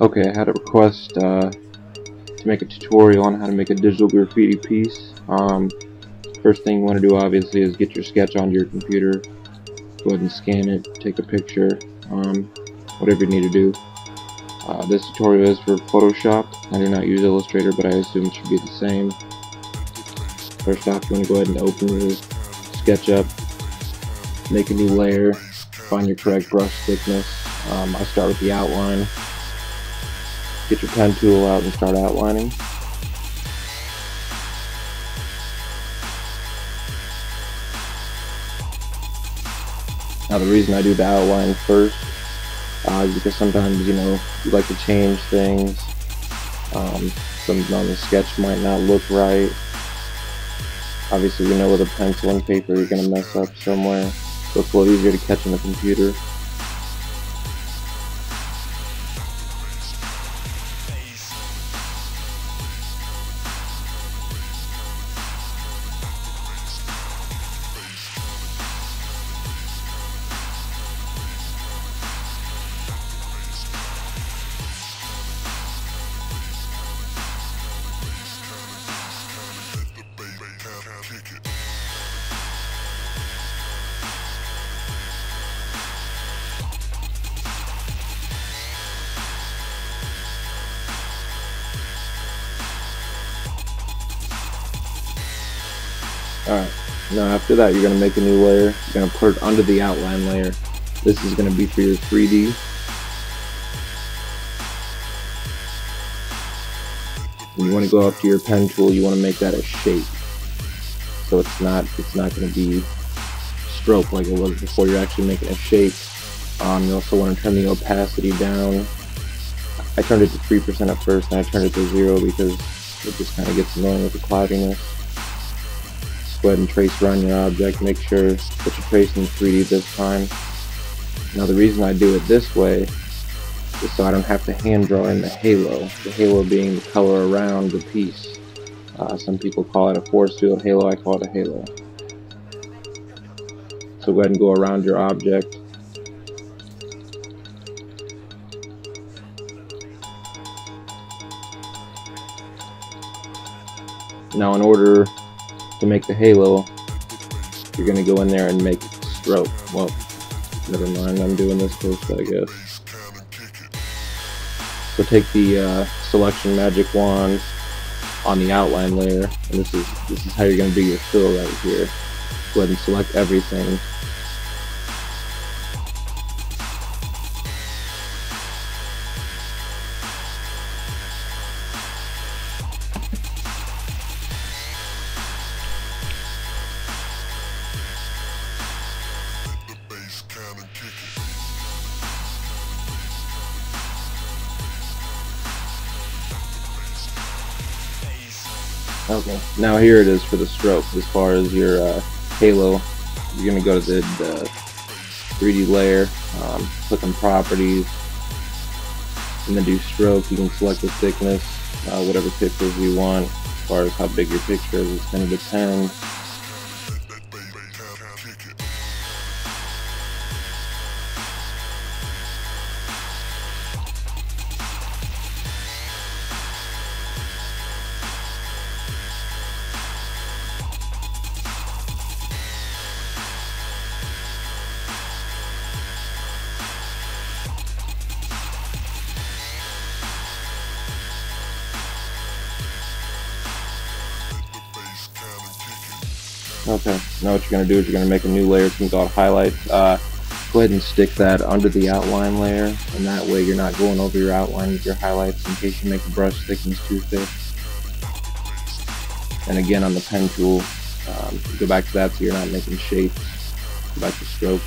Okay, I had a request to make a tutorial on how to make a digital graffiti piece. First thing you want to do, obviously, is get your sketch onto your computer. Go ahead and scan it, take a picture, whatever you need to do. This tutorial is for Photoshop. I do not use Illustrator, but I assume it should be the same. First off, you want to go ahead and open your sketch up, make a new layer, find your correct brush thickness. I start with the outline. Get your pen tool out and start outlining. Now, the reason I do the outline first is because sometimes, you know, you like to change things. Something on the sketch might not look right. Obviously, we know with a pencil and paper you're going to mess up somewhere, so it's a little easier to catch on the computer. Alright, now after that you're going to make a new layer. You're going to put it under the outline layer. This is going to be for your 3D. And you want to go up to your pen tool, you want to make that a shape. So it's not going to be stroke like it was before. You're actually making a shape. You also want to turn the opacity down. I turned it to 3% at first, and I turned it to 0 because it just kind of gets annoying with the cloudiness. Go ahead and trace around your object, make sure that you're tracing 3D this time. Now, the reason I do it this way is so I don't have to hand draw in the halo being the color around the piece. Some people call it a force field halo, I call it a halo. So go ahead and go around your object. Now, in order to make the halo, you're going to go in there and make stroke. Well, never mind, I'm doing this first, I guess. So take the selection magic wand on the outline layer, and this is how you're going to do your fill right here. Go ahead and select everything. Okay, now here it is for the stroke. As far as your halo, you're going to go to the 3D layer, click on properties, and then do stroke. You can select the thickness, whatever pixels you want. As far as how big your picture is, it's going to depend. Okay, now what you're going to do is you're going to make a new layer, something called highlights. Go ahead and stick that under the outline layer, and that way you're not going over your outline with your highlights in case you make the brush thickness too thick. And again, on the pen tool, go back to that so you're not making shapes. Go back to stroke.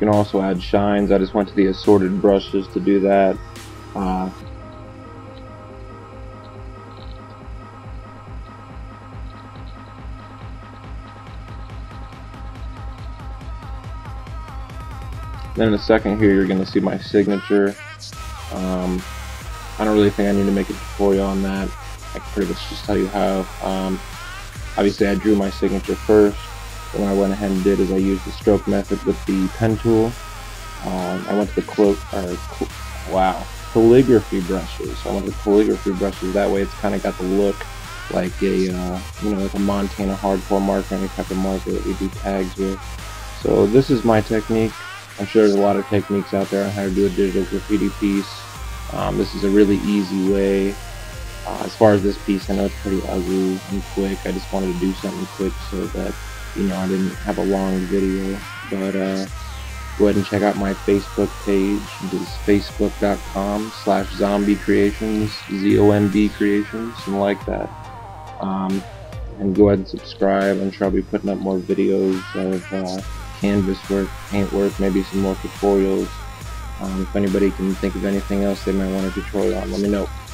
You can also add shines. I just went to the assorted brushes to do that. Then in a second here you're going to see my signature. I don't really think I need to make a tutorial on that. I can pretty much just tell you how. Obviously I drew my signature first. What I went ahead and did is I used the stroke method with the pen tool. I went to the calligraphy brushes. I went to the calligraphy brushes. That way it's kind of got the look like a like a Montana hardcore marker, any type of marker that we do tags with. So this is my technique. I'm sure there's a lot of techniques out there on how to do a digital graffiti piece. This is a really easy way. As far as this piece, I know it's pretty ugly and quick. I just wanted to do something quick so that I didn't have a long video, but go ahead and check out my Facebook page. It is facebook.com/zombie creations, Z-O-M-B creations, and like that. And go ahead and subscribe. I'm sure I'll be putting up more videos of canvas work, paint work, maybe some more tutorials. If anybody can think of anything else they might want a tutorial on, let me know.